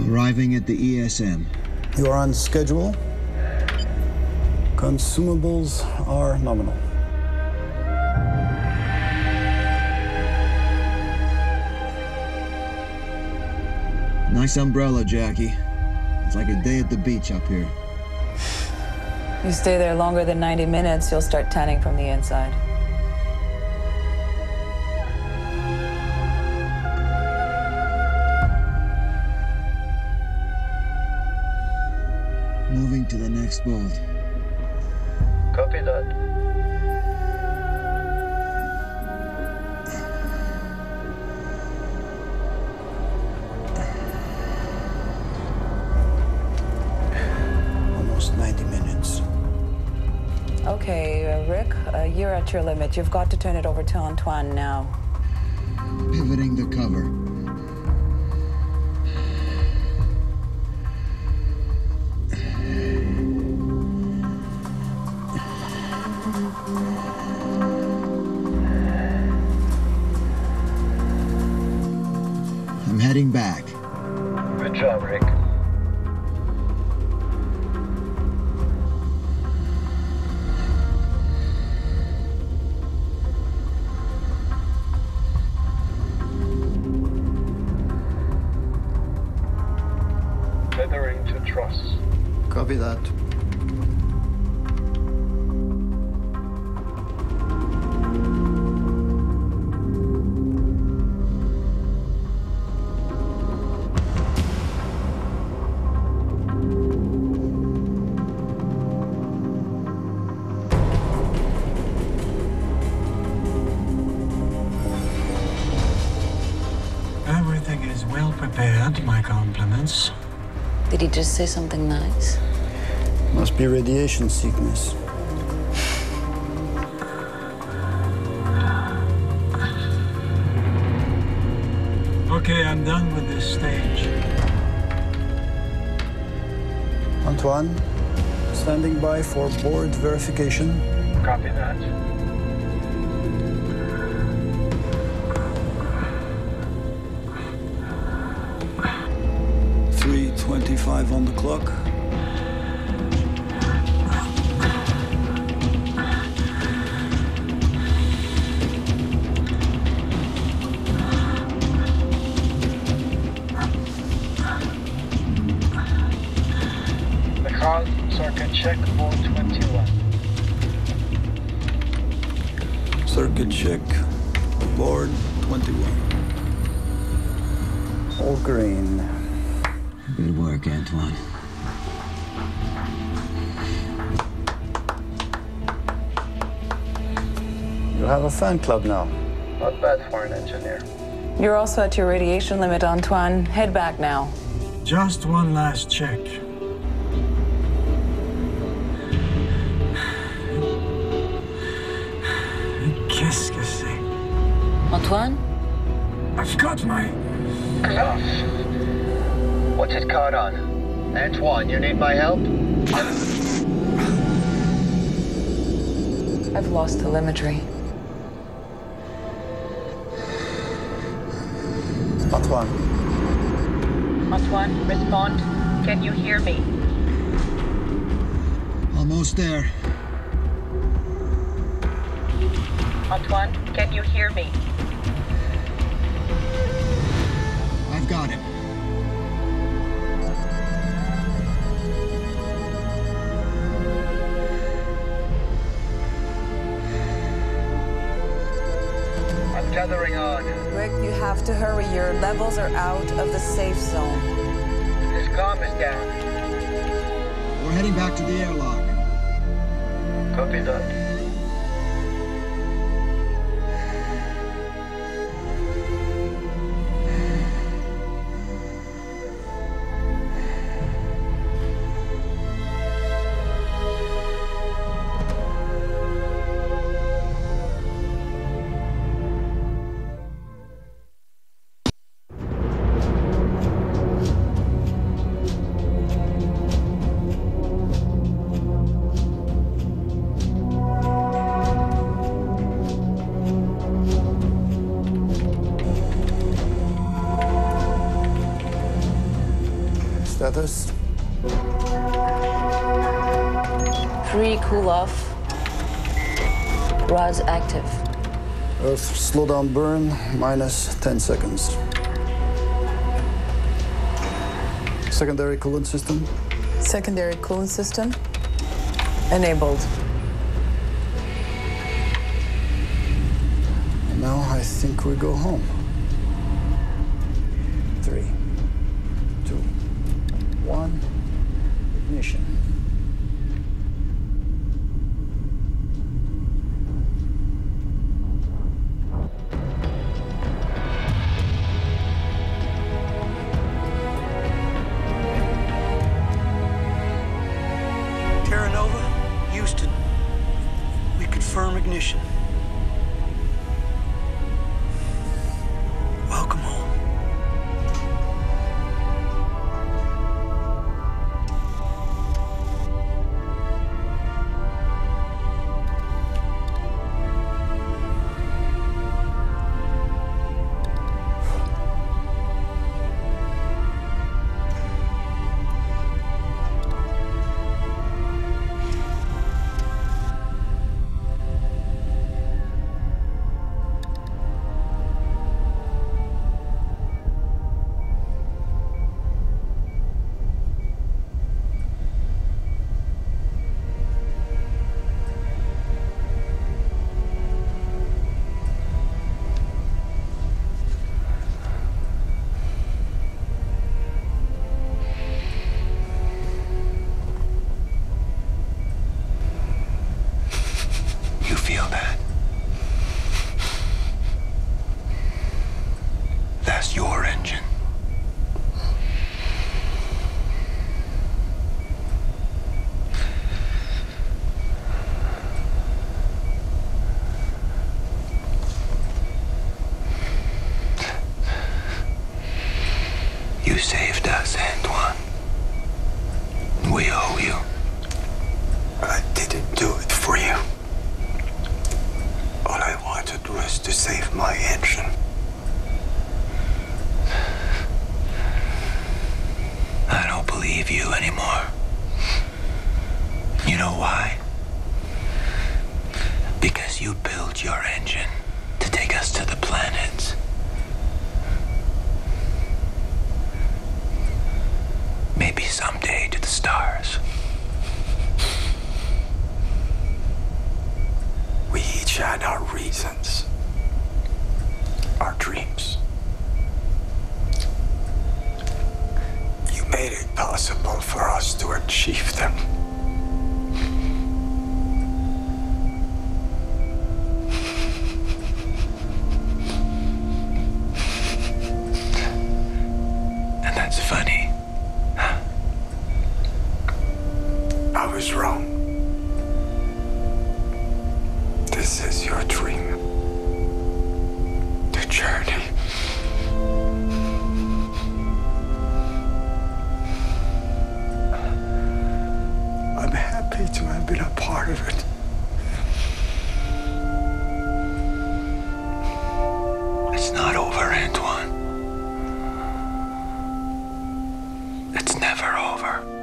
I'm arriving at the ESM. You are on schedule. Consumables are nominal. Nice umbrella, Jackie. It's like a day at the beach up here. You stay there longer than 90 minutes, you'll start tanning from the inside. Moving to the next bolt. Copy that. Almost 90 minutes. Okay, Rick, you're at your limit. You've got to turn it over to Antoine now. Pivoting the cover. I'm heading back. Good job, Rick. Feathering to truss. Copy that. Everything is well prepared, my compliments. Did he just say something nice? Must be radiation sickness. Okay, I'm done with this stage. Antoine, standing by for board verification. Copy that. Five on the clock. The card, circuit check, board 21. Circuit check, board 21. All green. Good work, Antoine. You have a fan club now. Not bad for an engineer. You're also at your radiation limit, Antoine. Head back now. Just one last check. Qu'est-ce que c'est? Antoine? I've got my glove. What's his card on? Antoine, you need my help? I've lost telemetry. Antoine. Antoine, respond. Can you hear me? Almost there. Antoine, can you hear me? I've got him. Gathering on. Rick, you have to hurry. Your levels are out of the safe zone. His comm is down. We're heading back to the airlock. Copy that. status. 3 cool off. Rise active. Earth slow down burn minus 10 seconds. Secondary coolant system. Secondary coolant system enabled. And now I think we go home. 3, 2, 1, ignition. Firm ignition. Welcome home. You saved us, Antoine. We owe you. I didn't do it for you. All I wanted was to save my engine. I don't believe you anymore. You know why? Because you built your engine to take us to the planets. Maybe someday to the stars. We each had our reasons, our dreams. You made it possible for us to achieve them. And that's funny. I was wrong. This is your dream. The journey. I'm happy to have been a part of it. It's not over, Antoine. It's never over.